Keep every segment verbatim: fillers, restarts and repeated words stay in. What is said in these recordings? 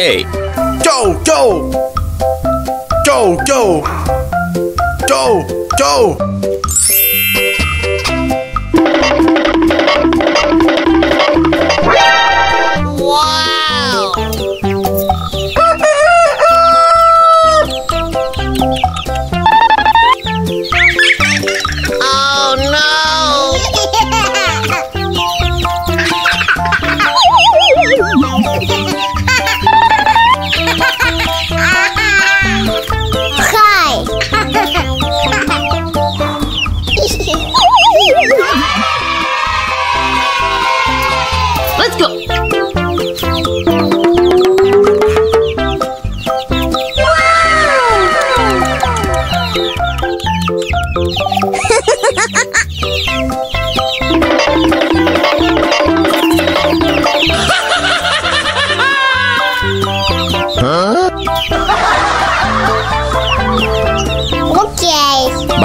Okay. Go, go! Go, go! Go, go!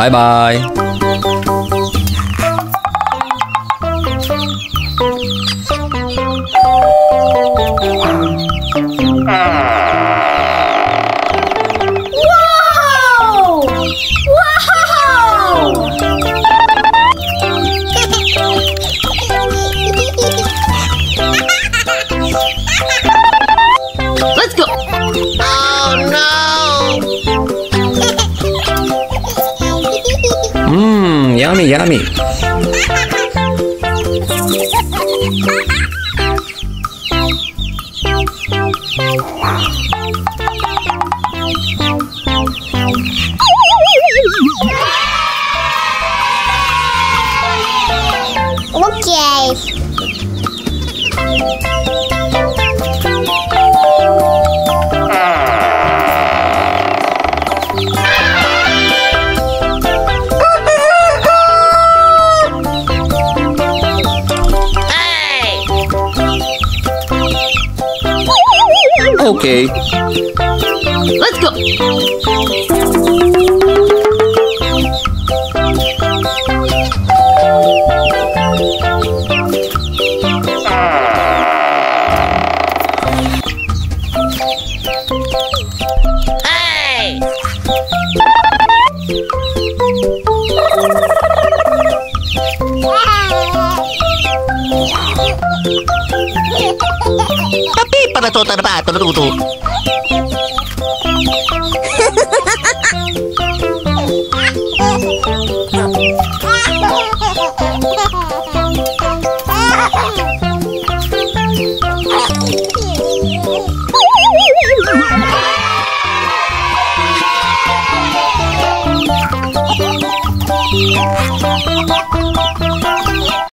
Bye bye. Wow! Wow! Let's go. Oh no! Mmm, yummy, yummy. Okay. Let's go. Hey. Para total para todo tudo.